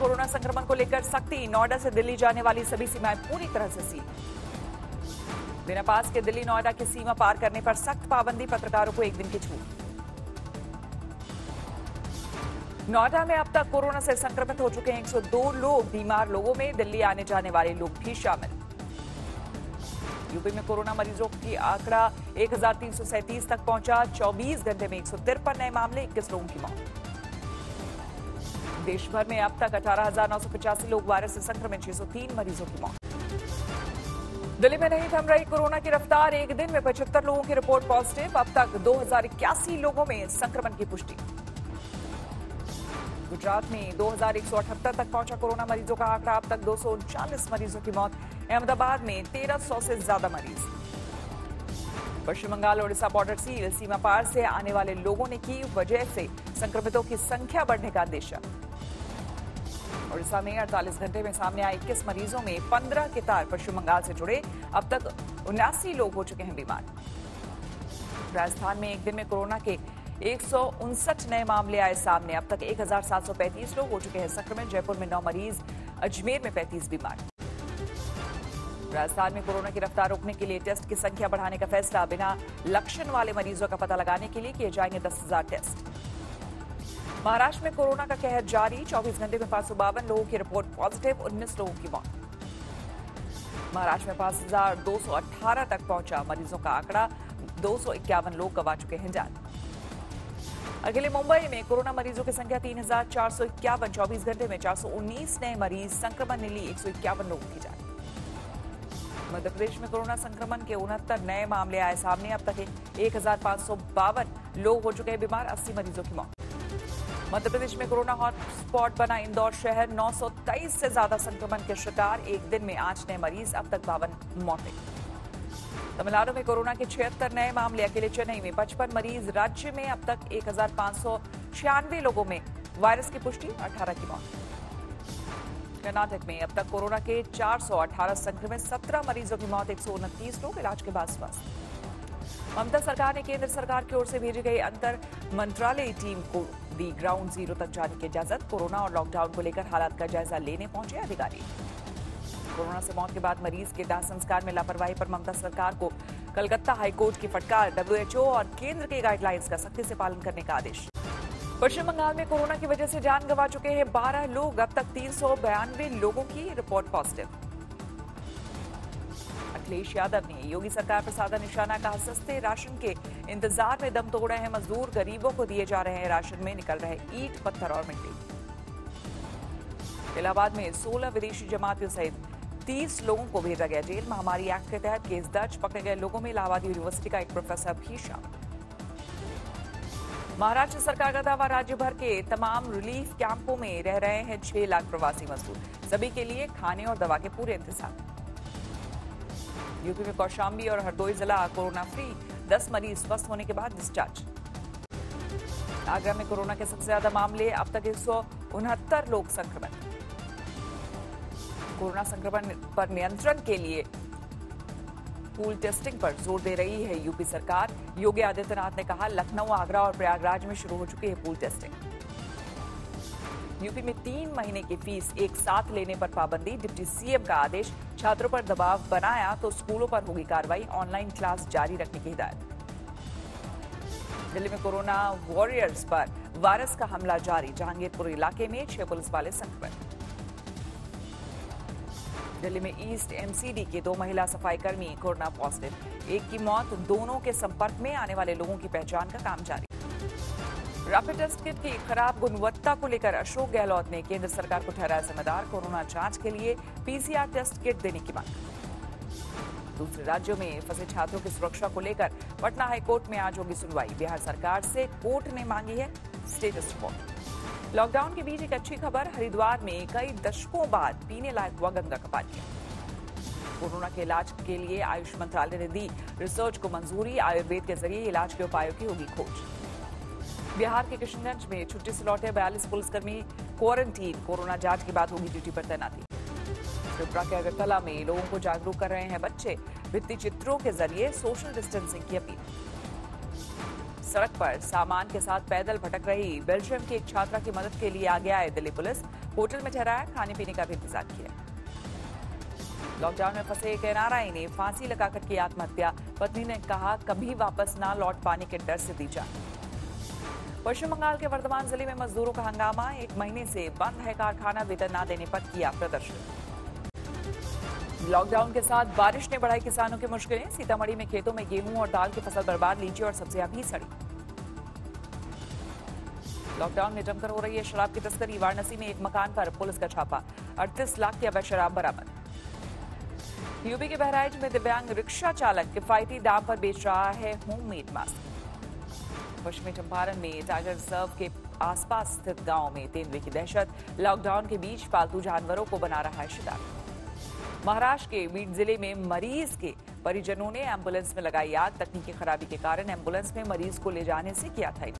Corona संक्रमण को लेकर सख्ती, नोएडा से दिल्ली जाने वाली सभी सीमाएं पूरी तरह से सील। बिना पास के दिल्ली नोएडा की सीमा पार करने पर सख्त पाबंदी, पत्रकारों को एक दिन की छूट। नोएडा में अब तक कोरोना से संक्रमित हो चुके हैं 102 लोग। बीमार लोगों में दिल्ली आने जाने वाले लोग भी शामिल। यूपी में कोरोना मरीजों की आंकड़ा 1337 तक पहुंचा। 24 घंटे में 153 नए मामले, 21 लोगों की मौत। देश भर में अब तक 18,985 लोग वायरस से संक्रमित, 603 मरीजों की मौत। दिल्ली में नहीं थम रही कोरोना की रफ्तार, एक दिन में 75 लोगों की रिपोर्ट पॉजिटिव। अब तक 2081 लोगों में संक्रमण की पुष्टि। गुजरात में 2178 तक पहुंचा कोरोना मरीजों का आंकड़ा, अब तक 239 मरीजों की मौत। अहमदाबाद में 1300 से ज्यादा मरीज। पश्चिम बंगाल ओडिशा बॉर्डर सील, सीमा पार से आने वाले लोगों ने की वजह से संक्रमितों की संख्या बढ़ने का अंदेशा। ओडिशा में 48 घंटे में सामने आए 21 मरीजों में 15 के तार पश्चिम बंगाल से जुड़े, अब तक 79 लोग हो चुके हैं बीमार। राजस्थान में एक दिन में कोरोना के 159 नए मामले आए सामने, अब तक 1735 लोग हो चुके हैं संक्रमित। जयपुर में 9 मरीज, अजमेर में 35 बीमार। राजस्थान में कोरोना की रफ्तार रोकने के लिए टेस्ट की संख्या बढ़ाने का फैसला, बिना लक्षण वाले मरीजों का पता लगाने के लिए किए जाएंगे 10,000 टेस्ट। महाराष्ट्र में कोरोना का कहर जारी, 24 घंटे में 552 लोगों की रिपोर्ट पॉजिटिव, 19 लोगों की मौत। महाराष्ट्र में 5,218 तक पहुंचा मरीजों का आंकड़ा, 251 लोग गंवा चुके हैं जान। अकेले मुंबई में कोरोना मरीजों की संख्या 3,451, 24 घंटे में 419 नए मरीज, संक्रमण ने ली 151 लोगों की जान। मध्यप्रदेश में कोरोना संक्रमण के 69 नए मामले आए सामने, अब तक 1,552 लोग हो चुके हैं बीमार, 80 मरीजों की मौत। मध्यप्रदेश में कोरोना हॉटस्पॉट बना इंदौर शहर, 923 से ज्यादा संक्रमण के शिकार, एक दिन में 8 नए मरीज, अब तक 52 मौतें। तमिलनाडु में कोरोना के 76 नए मामले, अकेले चेन्नई में 55 मरीज। राज्य में अब तक 1,596 लोगों में वायरस की पुष्टि, 18 की मौत। कर्नाटक में अब तक कोरोना के 418 संक्रमित, 17 मरीजों की मौत, 129 लोग इलाज के बाद स्वस्थ। ममता सरकार ने केंद्र सरकार की ओर से भेजी गई अंतर मंत्रालयी टीम को दी ग्राउंड जीरो तक जाने की इजाजत। कोरोना और लॉकडाउन को लेकर हालात का जायजा लेने पहुंचे अधिकारी। कोरोना से मौत के बाद मरीज के दाह संस्कार में लापरवाही पर ममता सरकार को कलकत्ता हाईकोर्ट की फटकार। WHO और केंद्र के गाइडलाइंस का सख्ती से पालन करने का आदेश। पश्चिम बंगाल में कोरोना की वजह से जान गंवा चुके हैं 12 लोग, अब तक 392 लोगों की रिपोर्ट पॉजिटिव। अखिलेश यादव ने योगी सरकार पर साधा निशाना, कहा सस्ते राशन के इंतजार में दम तोड़ रहे हैं मजदूर, गरीबों को दिए जा रहे हैं राशन, में निकल रहे ईंट पत्थर और मिट्टी। इलाहाबाद में 16 विदेशी जमातियों सहित 30 लोगों को भेजा गया जेल। महामारी एक्ट के तहत केस दर्ज, पकड़े गए लोगों में इलाहाबाद यूनिवर्सिटी का एक प्रोफेसर भी शामिल। महाराष्ट्र सरकार का दावा, राज्य भर के तमाम रिलीफ कैंपों में रह रहे हैं 6 लाख प्रवासी मजदूर, सभी के लिए खाने और दवा के पूरे इंतजाम। यूपी में कौशाम्बी और हरदोई जिला कोरोना फ्री, 10 मरीज स्वस्थ होने के बाद डिस्चार्ज। आगरा में कोरोना के सबसे ज्यादा मामले, अब तक 169 लोग संक्रमित। कोरोना संक्रमण पर नियंत्रण के लिए पूल टेस्टिंग पर जोर दे रही है यूपी सरकार। योगी आदित्यनाथ ने कहा लखनऊ, आगरा और प्रयागराज में शुरू हो चुकी है पूल टेस्टिंग। यूपी में 3 महीने की फीस एक साथ लेने पर पाबंदी, डिप्टी सीएम का आदेश, छात्रों पर दबाव बनाया तो स्कूलों पर होगी कार्रवाई, ऑनलाइन क्लास जारी रखने की हिदायत। दिल्ली में कोरोना वॉरियर्स पर वायरस का हमला जारी, जहांगीरपुर इलाके में 6 पुलिस वाले संक्रमित। दिल्ली में ईस्ट एमसीडी के 2 महिला सफाईकर्मी कोरोना पॉजिटिव, एक की मौत, दोनों के संपर्क में आने वाले लोगों की पहचान का काम जारी। रैपिड टेस्ट किट की खराब गुणवत्ता को लेकर अशोक गहलोत ने केंद्र सरकार को ठहराया जिम्मेदार, कोरोना जांच के लिए पीसीआर टेस्ट किट देने की मांग। दूसरे राज्यों में फंसे छात्रों की सुरक्षा को लेकर पटना हाईकोर्ट में आज होगी सुनवाई, बिहार सरकार से कोर्ट ने मांगी है स्टेटस रिपोर्ट। लॉकडाउन के बीच एक अच्छी खबर, हरिद्वार में कई दशकों बाद पीने लायक हुआ गंगा का पानी। कोरोना के इलाज के लिए आयुष मंत्रालय ने दी रिसर्च को मंजूरी, आयुर्वेद के जरिए इलाज के उपायों की होगी खोज। बिहार के किशनगंज में छुट्टी से लौटे 42 पुलिसकर्मी क्वारंटीन, कोरोना जांच के बाद होगी ड्यूटी पर तैनाती। त्रिपुरा के अगरतला में लोगों को जागरूक कर रहे हैं बच्चे, भित्ति चित्रों के जरिए सोशल डिस्टेंसिंग की अपील। सड़क पर सामान के साथ पैदल भटक रही बेल्जियम की एक छात्रा की मदद के लिए आ गया है दिल्ली पुलिस, होटल में ठहराया, खाने पीने का भी इंतजाम किया। लॉकडाउन में फंसे एक एनआरआई ने फांसी लगाकर की आत्महत्या, पत्नी ने कहा कभी वापस ना लौट पाने के डर से दी जान। पश्चिम बंगाल के वर्धमान जिले में मजदूरों का हंगामा, एक महीने से बंद है कारखाना, वेतन न देने पर किया प्रदर्शन। लॉकडाउन के साथ बारिश ने बढ़ाई किसानों की मुश्किलें, सीतामढ़ी में खेतों में गेहूं और दाल की फसल बर्बाद, लीची और सब्जियां भी सड़ी। लॉकडाउन में जमकर हो रही है शराब की तस्करी, वाराणसी में एक मकान पर पुलिस का छापा, 38 लाख की अवैध शराब बरामद। यूपी के बहराइच में दिव्यांग रिक्शा चालक किफायती दाम पर बेच रहा है होममेड मास्क। पश्चिमी चंपारण में टाइगर रिजर्व के आसपास स्थित गांव में तेंदुए की दहशत, लॉकडाउन के बीच पालतू जानवरों को बना रहा है शिकार। महाराष्ट्र के बीड जिले में मरीज के परिजनों ने एम्बुलेंस में लगाई आग, तकनीकी खराबी के कारण एम्बुलेंस में मरीज को ले जाने से किया था।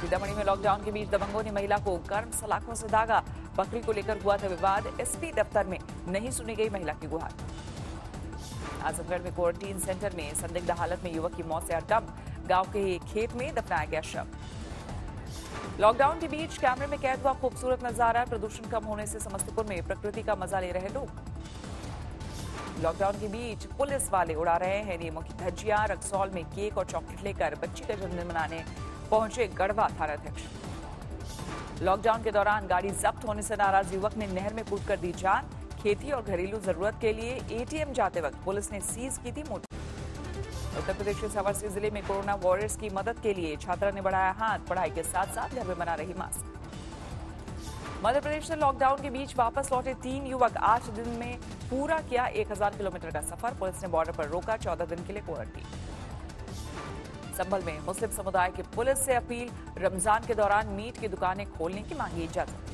सीतामढ़ी में लॉकडाउन के बीच दबंगों ने महिला को गर्म सलाखों से दागा, बकरी को लेकर हुआ था विवाद, एसपी दफ्तर में नहीं सुनी गई महिला की गुहार। आजमगढ़ में क्वारंटीन सेंटर में संदिग्ध हालत में युवक की मौत से हड़कंप, गांव के खेत में दफनाया गया शव। लॉकडाउन के बीच कैमरे में कैद हुआ खूबसूरत नजारा, प्रदूषण कम होने से समस्तीपुर में प्रकृति का मजा ले रहे लोग। लॉकडाउन के बीच पुलिस वाले उड़ा रहे हैं नियमों की धज्जियां, रक्सौल में केक और चॉकलेट लेकर बच्ची का जन्मदिन मनाने पहुंचे गढ़वा थानाध्यक्ष। लॉकडाउन के दौरान गाड़ी जब्त होने से नाराज युवक ने नहर में कूद कर दी जान, खेती और घरेलू जरूरत के लिए एटीएम जाते वक्त पुलिस ने सीज की थी मोटर। उत्तर प्रदेश के सावरसी जिले में कोरोना वॉरियर्स की मदद के लिए छात्रा ने बढ़ाया हाथ, पढ़ाई के साथ साथ घर में बना रही मास्क। मध्य प्रदेश से लॉकडाउन के बीच वापस लौटे 3 युवक, 8 दिन में पूरा किया 1000 किलोमीटर का सफर, पुलिस ने बॉर्डर पर रोका, 14 दिन के लिए क्वारंटीन। संभल में मुस्लिम समुदाय की पुलिस से अपील, रमजान के दौरान मीट की दुकानें खोलने की मांगी इजाजत।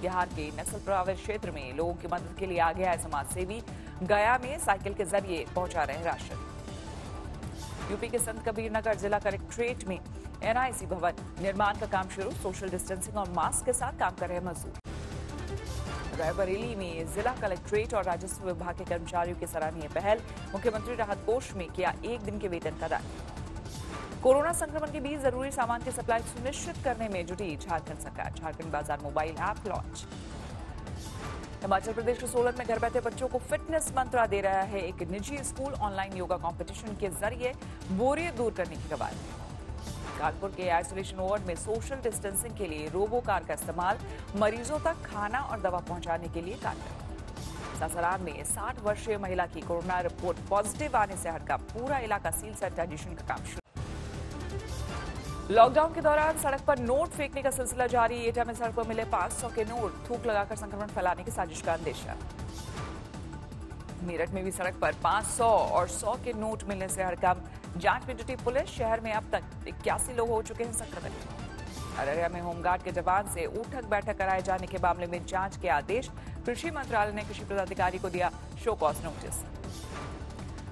बिहार के नक्सल प्रभावित क्षेत्र में लोगों की मदद के लिए आ गया है समाजसेवी, गया में साइकिल के जरिए पहुंचा रहे राशन। यूपी के संत कबीर नगर जिला कलेक्ट्रेट में एनआईसी भवन निर्माण का काम शुरू, सोशल डिस्टेंसिंग और मास्क के साथ काम कर रहे मजदूर। रायबरेली में जिला कलेक्ट्रेट और राजस्व विभाग के कर्मचारियों की सराहनीय पहल, मुख्यमंत्री राहत कोष में किया 1 दिन के वेतन का दान। कोरोना संक्रमण के बीच जरूरी सामान की सप्लाई सुनिश्चित करने में जुटी झारखंड सरकार, झारखंड बाजार mobile app launch. Himachal Pradesh के सोलन में घर बैठे बच्चों को फिटनेस मंत्रा दे रहा है एक निजी स्कूल, ऑनलाइन योगा कंपटीशन के जरिए बोरियत दूर करने की कवायद। कानपुर के आइसोलेशन वार्ड में सोशल डिस्टेंसिंग के लिए रोबो कार का इस्तेमाल, मरीजों तक खाना और दवा पहुंचाने के लिए कार। सासाराम में 60 वर्षीय महिला की कोरोना रिपोर्ट पॉजिटिव आने से हटका, पूरा इलाका सील, सैनिटाइजेशन का काम शुरू। लॉकडाउन के दौरान सड़क पर नोट फेंकने का सिलसिला जारी, एटा में सड़क पर मिले 500 के नोट, थूक लगाकर संक्रमण फैलाने की साजिश का अंदेशा। मेरठ में भी सड़क पर 500 और 100 के नोट मिलने से हड़कंप, जांच में जुटी पुलिस, शहर में अब तक 81 लोग हो चुके हैं संक्रमित। अररिया में होमगार्ड के जवान से उठक बैठक कराए जाने के मामले में जांच के आदेश, कृषि मंत्रालय ने कृषि पदाधिकारी को दिया show cause notice.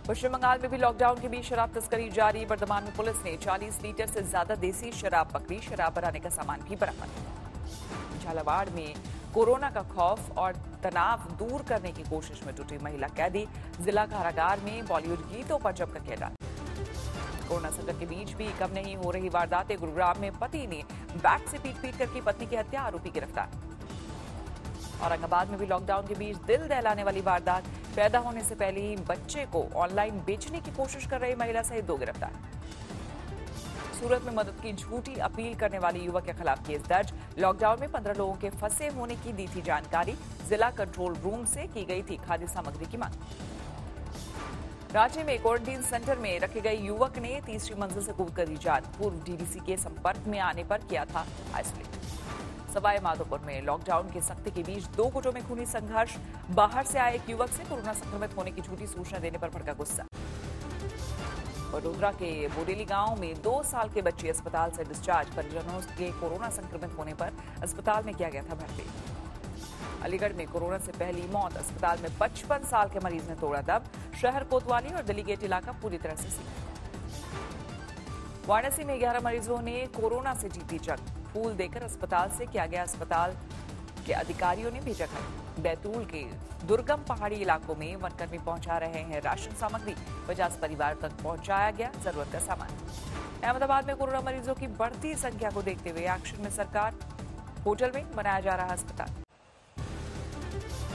Paschim Bengal में भी लॉकडाउन के बीच शराब तस्करी जारी, वर्धमान में पुलिस ने 40 लीटर से ज्यादा देसी शराब पकड़ी, शराब बनाने का सामान भी बरामद। झालावाड़ में कोरोना का खौफ और तनाव दूर करने की कोशिश में जुटी महिला कैदी, जिला कारागार में बॉलीवुड गीतों पर जमकर किया डांस। कोरोना संकट के बीच भी कम नहीं हो रही वारदातें, गुरुग्राम में पति ने बैट से पीट पीट कर की पत्नी की हत्या, आरोपी गिरफ्तार। औरंगाबाद में भी लॉकडाउन के बीच दिल दहलाने वाली वारदात, पैदा होने से पहले ही बच्चे को ऑनलाइन बेचने की कोशिश कर रही महिला सहित 2 गिरफ्तार। सूरत में मदद की झूठी अपील करने वाले युवक के खिलाफ केस दर्ज, लॉकडाउन में 15 लोगों के फंसे होने की दी थी जानकारी, जिला कंट्रोल रूम से की गई थी खाद्य सामग्री की मांग। रांची में क्वारंटीन सेंटर में रखे गए युवक ने 3री मंजिल से कूद कर दी जान, पूर्व डीडीसी के संपर्क में आने पर किया था आइसोलेट। सवाई माधोपुर में लॉकडाउन के सख्ती के बीच 2 गुटों में खूनी संघर्ष, बाहर से आए एक युवक से कोरोना संक्रमित होने की झूठी सूचना देने पर भड़का गुस्सा। वडोदरा के बोरेली गांव में 2 साल के बच्चे अस्पताल से डिस्चार्ज, परिजनों के कोरोना संक्रमित होने पर अस्पताल में किया गया था भर्ती। अलीगढ़ में कोरोना से पहली मौत, अस्पताल में 55 साल के मरीज ने तोड़ा दम, शहर कोतवाली और डेलीगेट इलाका पूरी तरह से सील। वाराणसी में 11 मरीजों ने कोरोना से जीती जंग, फूल देकर अस्पताल से किया गया अस्पताल के अधिकारियों ने भेजा घर। बैतूल के दुर्गम पहाड़ी इलाकों में वनकर्मी पहुंचा रहे हैं राशन सामग्री, 50 परिवार तक पहुंचाया गया जरूरत का सामान। अहमदाबाद में कोरोना मरीजों की बढ़ती संख्या को देखते हुए एक्शन में सरकार, होटल में बनाया जा रहा अस्पताल।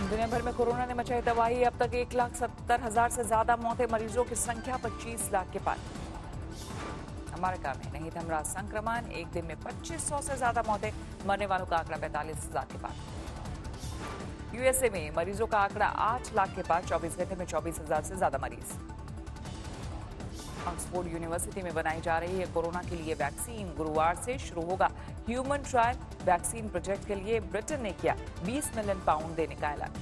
दुनिया भर में कोरोना ने मचाई तबाही। अब तक 1,70,000 से ज्यादा मौतें, मरीजों की संख्या 25 लाख के पार। अमेरिका में नहीं थम रहा संक्रमण, एक दिन में 2,500 से ज्यादा मौतें, मरने वालों का आंकड़ा 45,000 के पार। यूएसए में मरीजों का आंकड़ा 8 लाख के पार, 24 घंटे में 24,000 से ज्यादा मरीज। ऑक्सफोर्ड यूनिवर्सिटी में बनाई जा रही है कोरोना के लिए वैक्सीन, गुरुवार से शुरू होगा ह्यूमन ट्रायल। वैक्सीन प्रोजेक्ट के लिए ब्रिटेन ने किया 20 मिलियन पाउंड देने का ऐलान।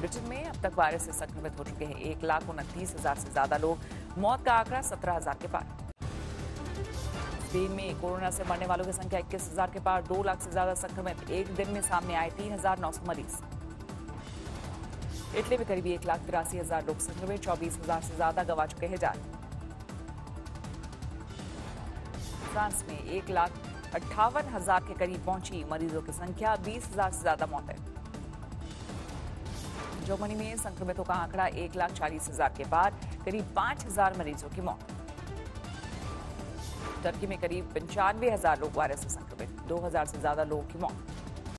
ब्रिटेन में अब तक वायरस से संक्रमित हो चुके हैं 1,29,000 से ज्यादा लोग, मौत का आंकड़ा 17,000 के पार। स्पेन में कोरोना से मरने वालों की संख्या 21,000 के पार, 2 लाख से ज्यादा संक्रमित, एक दिन में सामने आए 3,900 मरीज। इटली में करीब 1,83,000 लोग संक्रमित, 24,000 से ज्यादा गंवा चुके हैं जान। फ्रांस में 1,58,000 के करीब पहुंची मरीजों की संख्या, 20,000 से ज्यादा मौतें। जर्मनी में संक्रमितों का आंकड़ा 1,40,000 के पार, करीब 5,000 मरीजों की मौत। तुर्की में करीब 95,000 लोग वायरस से संक्रमित, 2,000 से ज्यादा लोगों की मौत।